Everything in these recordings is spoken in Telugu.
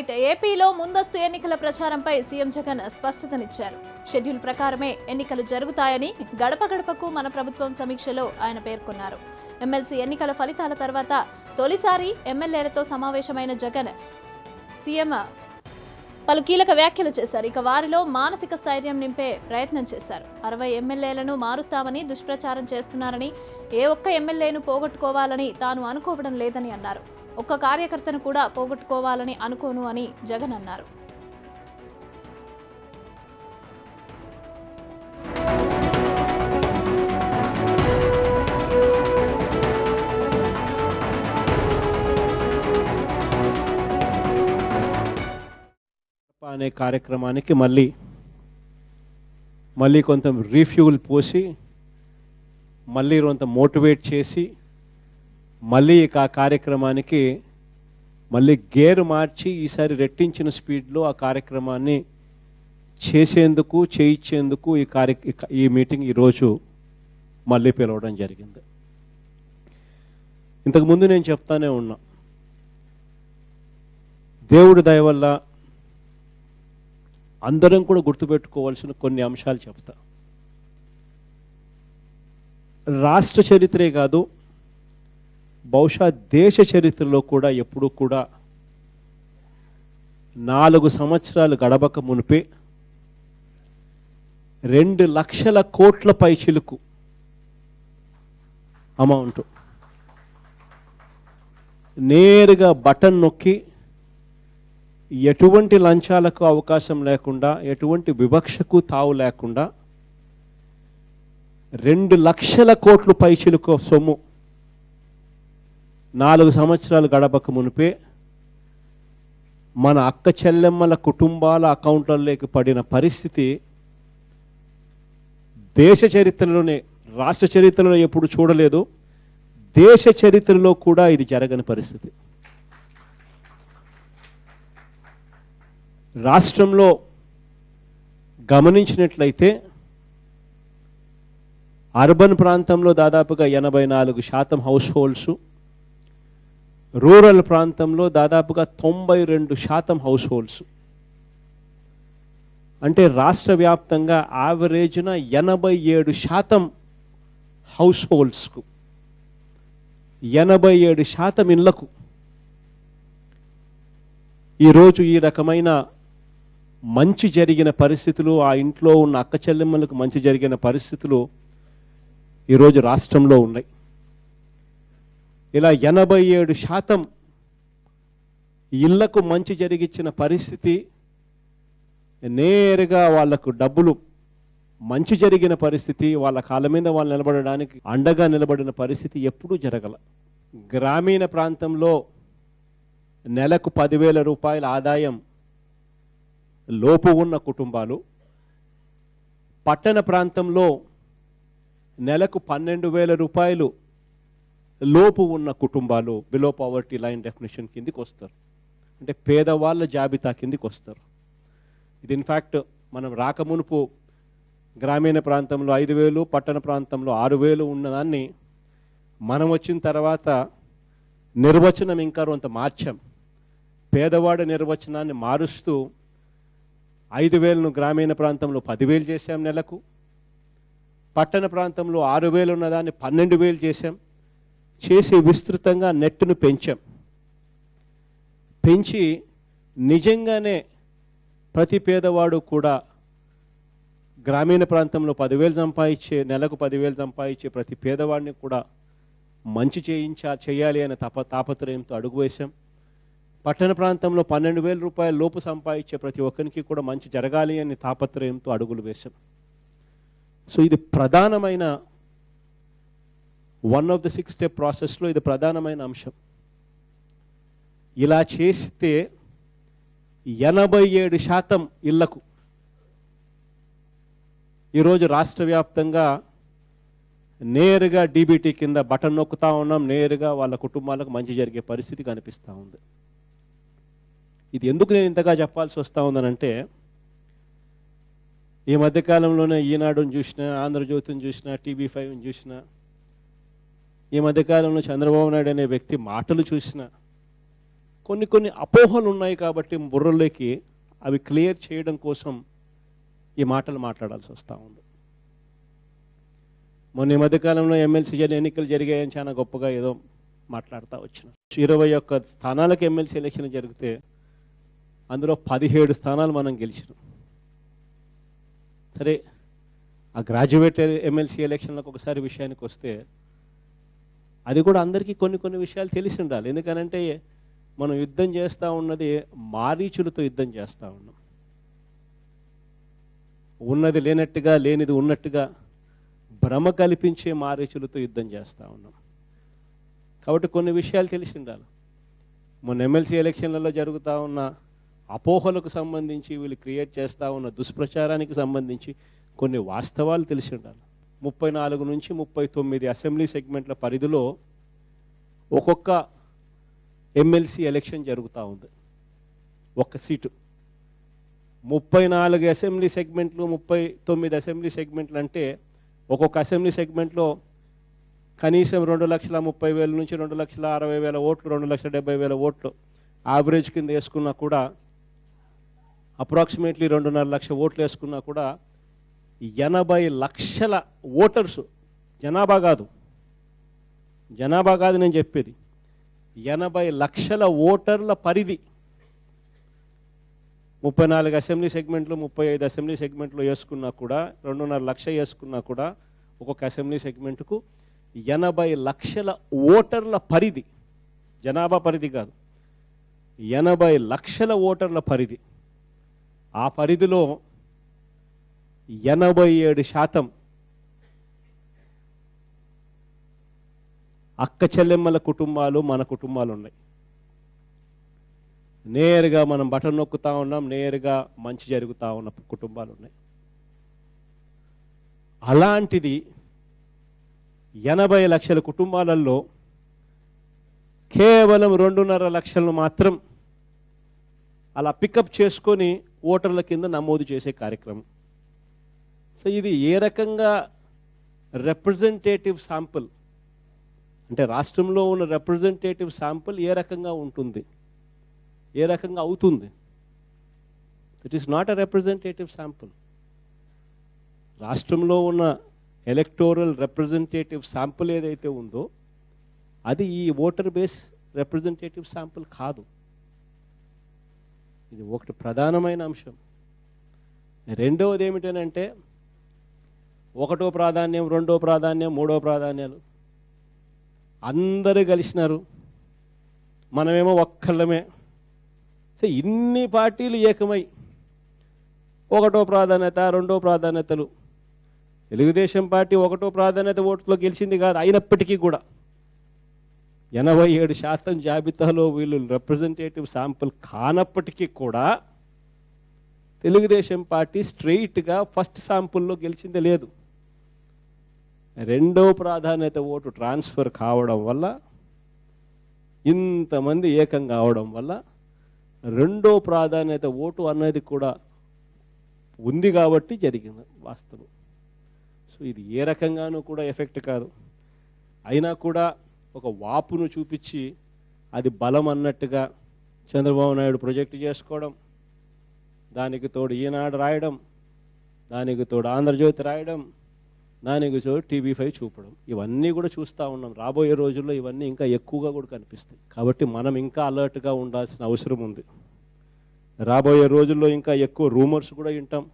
Right, APlo Mundastu Enikala Pracharampai, CM Jagan, Spastanichar. Schedule Prakarme, Enikalu Jarugutayani, Gadapa Gadapakku, Mana Prabhutvam Samikshalo, Ayana Perkonnaru. MLC Enikala Phalitala Tarvata, Tolisari, MLAlato Samaveshamaina Jagan, CM పలు కీలక వ్యాఖ్యలు చేశారు. ఇక వారిలో మానసిక స్థైర్యం నింపే ప్రయత్నం చేశారు. 60 ఎమ్మెల్యేలను మారుస్తామని దుష్ప్రచారం చేస్తున్నారని, ఏ ఒక్క ఎమ్మెల్యేను పోగొట్టుకోవాలని తాను అనుకోవడం లేదని అన్నారు. ఒక్క కార్యకర్తను కూడా పోగొట్టుకోవాలని అనుకోను అని జగన్ అన్నారు. అనే కార్యక్రమానికి మళ్ళీ కొంత రీఫ్యూల్ పోసి మళ్ళీ కొంత మోటివేట్ చేసి మళ్ళీ ఆ కార్యక్రమానికి మళ్ళీ గేర్ మార్చి ఈసారి రెట్టించిన స్పీడ్లో ఆ కార్యక్రమాన్ని చేసేందుకు చేయించేందుకు ఈ మీటింగ్ ఈరోజు మళ్ళీ పిలవడం జరిగింది. ఇంతకుముందు నేను చెప్తానే ఉన్నా, దేవుడి దయ వల్ల అందరం కూడా గుర్తుపెట్టుకోవాల్సిన కొన్ని అంశాలు చెప్తా. రాష్ట్ర చరిత్రే కాదు, బహుశా దేశ చరిత్రలో కూడా ఎప్పుడూ కూడా 4 సంవత్సరాలు గడవక మునిపే 2 లక్షల కోట్ల పైచిలుకు అమౌంట్ నేరుగా బటన్ నొక్కి ఎటువంటి లంచాలకు అవకాశం లేకుండా, ఎటువంటి వివక్షకు తావు లేకుండా 2 లక్షల కోట్లు పైచిలుకు సొమ్ము 4 సంవత్సరాలు గడపక మునిపే మన అక్క చెల్లెమ్మల కుటుంబాల అకౌంట్లలోకి పడిన పరిస్థితి దేశ చరిత్రలోనే, రాష్ట్ర చరిత్రలో ఎప్పుడు చూడలేదు, దేశ చరిత్రలో కూడా ఇది జరగని పరిస్థితి. రాష్ట్రంలో గమనించినట్లయితే అర్బన్ ప్రాంతంలో దాదాపుగా 84% హౌస్ హోల్డ్స్, రూరల్ ప్రాంతంలో దాదాపుగా 92% హౌస్ హోల్డ్స్. అంటే రాష్ట్ర వ్యాప్తంగా యావరేజ్న 87% హౌస్ హోల్డ్స్కు, 87% ఇళ్లకు ఈరోజు ఈ రకమైన మంచి జరిగిన పరిస్థితులు, ఆ ఇంట్లో ఉన్న అక్క చెల్లెమ్మలకు మంచి జరిగిన పరిస్థితులు ఈరోజు రాష్ట్రంలో ఉన్నాయి. ఇలా 87% ఇళ్లకు మంచి జరిగిచ్చిన పరిస్థితి, నేరుగా వాళ్లకు డబ్బులు మంచి జరిగిన పరిస్థితి, వాళ్ళ కాళ్ళ మీద వాళ్ళు నిలబడడానికి అండగా నిలబడిన పరిస్థితి ఎప్పుడూ జరగల. గ్రామీణ ప్రాంతంలో నెలకు 10,000 రూపాయల ఆదాయం లోపు ఉన్న కుటుంబాలు, పట్టణ ప్రాంతంలో నెలకు 12,000 రూపాయలు లోపు ఉన్న కుటుంబాలు బిలో పవర్టీ లైన్ డెఫినేషన్ కిందికి వస్తారు. అంటే పేదవాళ్ళ జాబితా కిందికి వస్తారు. ఇది ఇన్ఫ్యాక్ట్ మనం రాకమునుపు గ్రామీణ ప్రాంతంలో 5,000, పట్టణ ప్రాంతంలో 6,000 ఉన్నదాన్ని మనం వచ్చిన తర్వాత నిర్వచనం ఇంకా కొంత మార్చాం. పేదవాడి నిర్వచనాన్ని మారుస్తూ 5,000ను గ్రామీణ ప్రాంతంలో 10,000 చేశాం నెలకు, పట్టణ ప్రాంతంలో 6,000 ఉన్నదాన్ని 12,000 చేశాం. చేసి విస్తృతంగా నెట్ను పెంచి నిజంగానే ప్రతి పేదవాడు కూడా గ్రామీణ ప్రాంతంలో 10,000 సంపాదించే, నెలకు 10,000 సంపాదించే ప్రతి పేదవాడిని కూడా మంచి చేయాలి అనే తాపత్రయంతో అడుగు వేశాం. పట్టణ ప్రాంతంలో 12,000 రూపాయల లోపు సంపాదించే ప్రతి ఒక్కరికి కూడా మంచి జరగాలి అనే తాపత్రయంతో అడుగులు వేశాం. సో ఇది ప్రధానమైన వన్ ఆఫ్ ద 6 స్టెప్ ప్రాసెస్లో ఇది ప్రధానమైన అంశం. ఇలా చేస్తే 87% ఇళ్లకు ఈరోజు రాష్ట్ర వ్యాప్తంగా నేరుగా డీబీటీ కింద బటన్ నొక్కుతా ఉన్నాం, నేరుగా వాళ్ళ కుటుంబాలకు మంచి జరిగే పరిస్థితి కనిపిస్తూ ఉంది. ఇది ఎందుకు నేను ఇంతగా చెప్పాల్సి వస్తూ ఉందనంటే, ఈ మధ్యకాలంలోనే ఈనాడుని చూసినా, ఆంధ్రజ్యోతిని చూసినా, TV5ని చూసినా, ఈ మధ్యకాలంలో చంద్రబాబు నాయుడు అనే వ్యక్తి మాటలు చూసినా కొన్ని అపోహలు ఉన్నాయి కాబట్టి బుర్రలోకి అవి క్లియర్ చేయడం కోసం ఈ మాటలు మాట్లాడాల్సి వస్తూ ఉంది. మొన్న ఈ మధ్యకాలంలో ఎమ్మెల్సీ ఎన్నికలు జరిగాయని చాలా గొప్పగా ఏదో మాట్లాడుతూ వచ్చినాం. 21 స్థానాలకు ఎమ్మెల్సీ ఎలక్షన్ జరిగితే అందులో 17 స్థానాలు మనం గెలిచినాం. సరే, ఆ గ్రాడ్యుయేట్ ఎమ్మెల్సీ ఎలక్షన్లకు ఒకసారి విషయానికి వస్తే అది కూడా అందరికీ కొన్ని విషయాలు తెలిసి ఉండాలి. ఎందుకనంటే మనం యుద్ధం చేస్తూ ఉన్నది మారీచులతో యుద్ధం చేస్తూ ఉన్నాం. ఉన్నది లేనట్టుగా, లేనిది ఉన్నట్టుగా భ్రమ కల్పించే మారీచులతో యుద్ధం చేస్తూ ఉన్నాం. కాబట్టి కొన్ని విషయాలు తెలిసి ఉండాలి. మొన్న ఎమ్మెల్సీ ఎలక్షన్లలో జరుగుతూ ఉన్న అపోహలకు సంబంధించి, వీళ్ళు క్రియేట్ చేస్తూ ఉన్న దుష్ప్రచారానికి సంబంధించి కొన్ని వాస్తవాలు తెలిసి ఉండాలి. 34 నుంచి 39 అసెంబ్లీ సెగ్మెంట్ల పరిధిలో ఒక్కొక్క ఎమ్మెల్సీ ఎలక్షన్ జరుగుతూ ఉంది. ఒక్క సీటు 34 అసెంబ్లీ సెగ్మెంట్లు, 39 అసెంబ్లీ సెగ్మెంట్లు అంటే ఒక్కొక్క అసెంబ్లీ సెగ్మెంట్లో కనీసం 2,30,000 నుంచి 2,60,000 ఓట్లు, 2,70,000 ఓట్లు యావరేజ్ కింద వేసుకున్నా కూడా, అప్రాక్సిమేట్లీ 2,50,000 ఓట్లు వేసుకున్నా కూడా, 80 లక్షల ఓటర్సు, జనాభా కాదు నేను చెప్పేది, 80 లక్షల ఓటర్ల పరిధి 34 అసెంబ్లీ సెగ్మెంట్లు, 35 అసెంబ్లీ సెగ్మెంట్లు వేసుకున్నా కూడా, 2,50,000 వేసుకున్నా కూడా, ఒక్కొక్క అసెంబ్లీ సెగ్మెంట్కు 80 లక్షల ఓటర్ల పరిధి, జనాభా పరిధి కాదు, 80 లక్షల ఓటర్ల పరిధి. ఆ పరిధిలో 87% అక్క చెల్లెమ్మల కుటుంబాలు మన కుటుంబాలు ఉన్నాయి. నేరుగా మనం బటన్ నొక్కుతూ ఉన్నాం, నేరుగా మంచి జరుగుతూ ఉన్న కుటుంబాలు ఉన్నాయి. అలాంటిది 80 లక్షల కుటుంబాలలో కేవలం 2,50,000 మాత్రం అలా పికప్ చేసుకొని ఓటర్ల కింద నమోదు చేసే కార్యక్రమం. సో ఇది ఏ రకంగా రిప్రజెంటేటివ్ శాంపుల్ అంటే, రాష్ట్రంలో ఉన్న రిప్రజెంటేటివ్ శాంపుల్ ఏ రకంగా ఉంటుంది, ఏ రకంగా అవుతుంది? It is not a representative sample. రాష్ట్రంలో ఉన్న ఎలక్టోరల్ రిప్రజెంటేటివ్ శాంపుల్ ఏదైతే ఉందో అది ఈ ఓటర్ బేస్ రిప్రజెంటేటివ్ శాంపుల్ కాదు. ఇది ఒకటి ప్రధానమైన అంశం. రెండవది ఏమిటనంటే, 1వ ప్రాధాన్యం, 2వ ప్రాధాన్యం, 3వ ప్రాధాన్యాలు అందరూ కలిసినారు, మనమేమో ఒక్కళ్ళమే. సో ఇన్ని పార్టీలు ఏకమై 1వ ప్రాధాన్యత, 2వ ప్రాధాన్యతలు. తెలుగుదేశం పార్టీ 1వ ప్రాధాన్యత ఓటులో గెలిచింది కాదు, అయినప్పటికీ కూడా 87% జాబితాలో వీళ్ళు రిప్రజెంటేటివ్ శాంపుల్ కానప్పటికీ కూడా తెలుగుదేశం పార్టీ స్ట్రెయిట్గా ఫస్ట్ శాంపుల్లో గెలిచిందే లేదు. రెండో ప్రాధాన్యత ఓటు ట్రాన్స్ఫర్ కావడం వల్ల, ఇంతమంది ఏకం కావడం వల్ల, రెండో ప్రాధాన్యత ఓటు అనేది కూడా ఉంది కాబట్టి జరిగింది వాస్తవం. సో ఇది ఏ రకంగానూ కూడా ఎఫెక్ట్ కాదు. అయినా కూడా ఒక వాపును చూపించి అది బలం అన్నట్టుగా చంద్రబాబు నాయుడు ప్రొజెక్ట్ చేసుకోవడం, దానికి తోడు ఈనాడు రాయడం, దానికి తోడు ఆంధ్రజ్యోతి రాయడం, దానికి తోడు టీవీ 5 చూపడం, ఇవన్నీ కూడా చూస్తూ ఉన్నాం. రాబోయే రోజుల్లో ఇవన్నీ ఇంకా ఎక్కువగా కూడా కనిపిస్తాయి. కాబట్టి మనం ఇంకా అలర్ట్గా ఉండాల్సిన అవసరం ఉంది. రాబోయే రోజుల్లో ఇంకా ఎక్కువ రూమర్స్ కూడా వింటాం.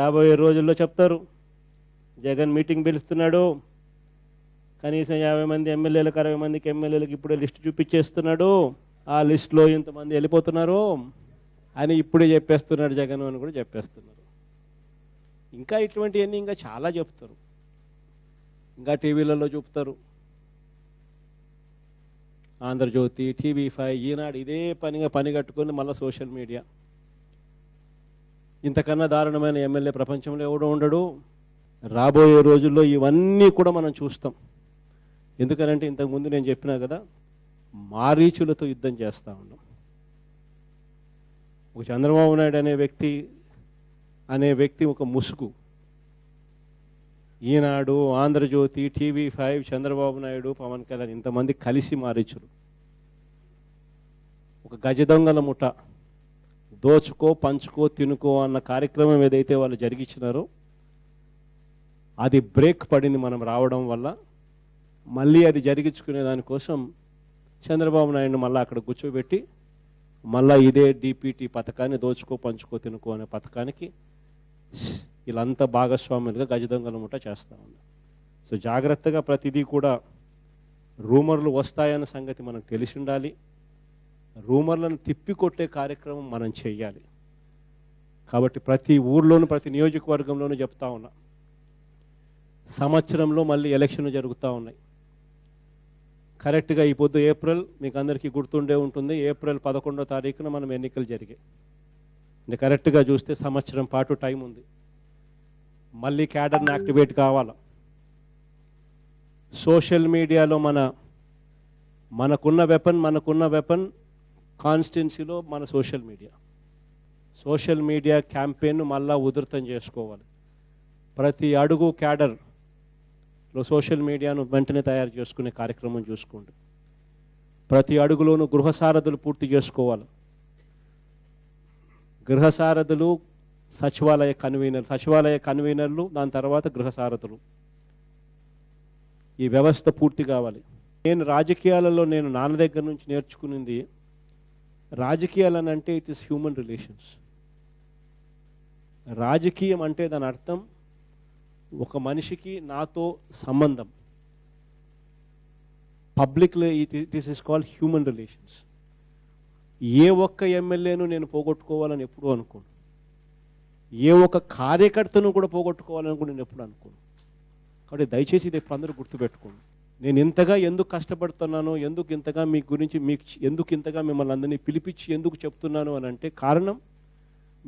రాబోయే రోజుల్లో చెప్తారు, జగన్ మీటింగ్ పిలుస్తున్నాడు, కనీసం 50 మంది ఎమ్మెల్యేలకు, 60 మందికి ఎమ్మెల్యేలకు ఇప్పుడే లిస్ట్ చూపించేస్తున్నాడు, ఆ లిస్టులో ఇంతమంది వెళ్ళిపోతున్నారు అని ఇప్పుడే చెప్పేస్తున్నాడు జగన్ అని కూడా చెప్పేస్తున్నారు. ఇంకా ఇటువంటివన్నీ ఇంకా చాలా చెప్తారు, ఇంకా టీవీలలో చూపుతారు. ఆంధ్రజ్యోతి, టీవీ 5, ఈనాడు ఇదే పని కట్టుకొని మళ్ళీ సోషల్ మీడియా. ఇంతకన్నా దారుణమైన ఎమ్మెల్యే ప్రపంచంలో ఎవడో ఉండడు. రాబోయే రోజుల్లో ఇవన్నీ కూడా మనం చూస్తాం. ఎందుకనంటే ఇంతకుముందు నేను చెప్పినా కదా, మారీచులతో యుద్ధం చేస్తూ ఉన్నాం. ఒక చంద్రబాబు నాయుడు అనే వ్యక్తి ఒక ముసుగు. ఈనాడు, ఆంధ్రజ్యోతి, టీవీ 5, చంద్రబాబు నాయుడు, పవన్ కళ్యాణ్ ఇంతమంది కలిసి మారీచులు. ఒక గజదొంగల ముఠ దోచుకో పంచుకో తినుకో అన్న కార్యక్రమం ఏదైతే వాళ్ళు జరిగించినారో అది బ్రేక్ పడింది మనం రావడం వల్ల. మళ్ళీ అది జరిగించుకునే దానికోసం చంద్రబాబు నాయుడు మళ్ళీ అక్కడ కూర్చోబెట్టి మళ్ళీ ఇదే డిపిటీ పథకాన్ని దోచుకో పంచుకో తినుకో అనే పథకానికి వీళ్ళంతా భాగస్వాములుగా గజదొంగల ముఠ చేస్తూ ఉన్నారు. సో జాగ్రత్తగా ప్రతిదీ కూడా రూమర్లు వస్తాయన్న సంగతి మనకు తెలిసి ఉండాలి. రూమర్లను తిప్పికొట్టే కార్యక్రమం మనం చేయాలి. కాబట్టి ప్రతి ఊర్లోనూ ప్రతి నియోజకవర్గంలోనూ చెప్తా ఉన్నా, సంవత్సరంలో మళ్ళీ ఎలక్షన్లు జరుగుతూ ఉన్నాయి. కరెక్ట్గా ఈ పొద్దు ఏప్రిల్ మీకు అందరికీ గుర్తుండే ఉంటుంది, ఏప్రిల్ 11వ తారీఖున మనం ఎన్నికలు జరిగాయి. అంటే కరెక్ట్గా చూస్తే సంవత్సరం పాటు టైం ఉంది. మళ్ళీ క్యాడర్ని యాక్టివేట్ కావాలా. సోషల్ మీడియాలో మనకున్న వెపన్ కాన్స్టిట్యున్సీలో మన సోషల్ మీడియా క్యాంపెయిన్ను మళ్ళా ఉధృతం చేసుకోవాలి. ప్రతి అడుగు క్యాడర్లో సోషల్ మీడియాను వెంటనే తయారు చేసుకునే కార్యక్రమం చూసుకోండి. ప్రతి అడుగులోనూ గృహసారథులు పూర్తి చేసుకోవాలి. గృహసారథులు, సచివాలయ కన్వీనర్లు, దాని తర్వాత గృహసారథులు, ఈ వ్యవస్థ పూర్తి కావాలి. నేను రాజకీయాలలో నేను నాన్న దగ్గర నుంచి నేర్చుకునింది, రాజకీయాలని అంటే ఇట్ ఈస్ హ్యూమన్ రిలేషన్స్. రాజకీయం అంటే దాని అర్థం ఒక మనిషికి నాతో సంబంధం. పబ్లిక్లో it is called human relations. ఏ ఒక్క ఎమ్మెల్యేను నేను పోగొట్టుకోవాలని ఎప్పుడూ అనుకోను. ఏ ఒక్క కార్యకర్తను కూడా పోగొట్టుకోవాలని కూడా నేను ఎప్పుడు అనుకోను. కాబట్టి దయచేసి ఇది ఇప్పుడు అందరూ గుర్తుపెట్టుకోండి. నేను ఇంతగా ఎందుకు కష్టపడుతున్నాను, ఎందుకు ఇంతగా మీ గురించి, మీకు ఎందుకు ఇంతగా మిమ్మల్ని అందరినీ పిలిపించి ఎందుకు చెప్తున్నాను అని అంటే, కారణం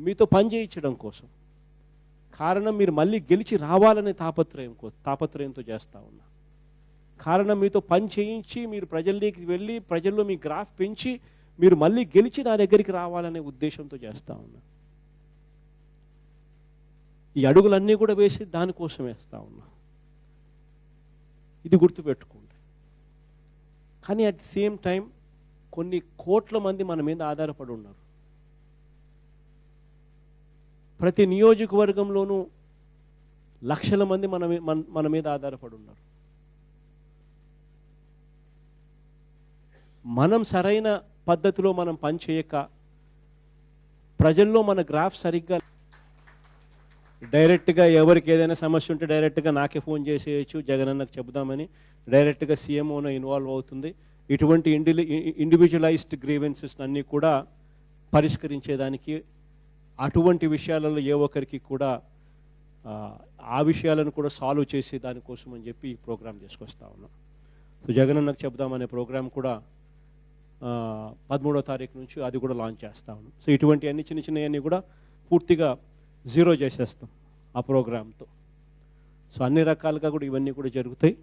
మీతో పని చేయించడం కోసం, కారణం మీరు మళ్ళీ గెలిచి రావాలనే తాపత్రయంతో చేస్తూ ఉన్నా, కారణం మీతో పని చేయించి మీరు ప్రజల్లోకి వెళ్ళి ప్రజల్లో మీ గ్రాఫ్ పెంచి మీరు మళ్ళీ గెలిచి నా దగ్గరికి రావాలనే ఉద్దేశంతో చేస్తూ ఉన్నా. ఈ అడుగులన్నీ కూడా వేసి దానికోసం వేస్తూ ఉన్నా. ఇది గుర్తుపెట్టుకోండి. కానీ అట్ ది సేమ్ టైం కొన్ని కోట్ల మంది మన మీద ఆధారపడి ఉన్నారు. ప్రతి నియోజకవర్గంలోనూ లక్షల మంది మన మీద ఆధారపడి ఉన్నారు. మనం సరైన పద్ధతిలో మనం పనిచేయక ప్రజల్లో మన గ్రాఫ్ సరిగ్గా, డైరెక్ట్గా ఎవరికి ఏదైనా సమస్య ఉంటే డైరెక్ట్గా నాకే ఫోన్ చేసేయచ్చు, జగన్ అన్నకు చెబుదామని డైరెక్ట్గా సీఎంఓను ఇన్వాల్వ్ అవుతుంది. ఇటువంటి ఇండివిజువలైజ్డ్ గ్రీవెన్సెస్ అన్నీ కూడా పరిష్కరించేదానికి, అటువంటి విషయాలలో ఏ ఒక్కరికి కూడా ఆ విషయాలను కూడా సాల్వ్ చేసే దానికోసం అని చెప్పి ఈ ప్రోగ్రాం తీసుకొస్తా ఉన్నాం. సో జగన్ అన్నకు చెబుదామనే ప్రోగ్రాం కూడా 13వ తారీఖు నుంచి అది కూడా లాంచ్ చేస్తా ఉన్నాం. సో ఇటువంటి అన్ని చిన్న చిన్నవన్నీ కూడా పూర్తిగా జీరో చేసేస్తాం ఆ ప్రోగ్రామ్తో. సో అన్ని రకాలుగా కూడా ఇవన్నీ కూడా జరుగుతాయి.